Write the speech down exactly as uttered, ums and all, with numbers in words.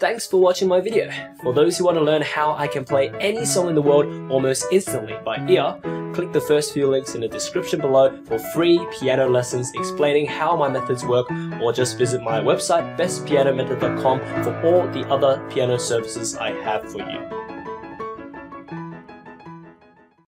Thanks for watching my video. For those who want to learn how I can play any song in the world almost instantly by ear, click the first few links in the description below for free piano lessons explaining how my methods work, or just visit my website best piano method dot com for all the other piano services I have for you.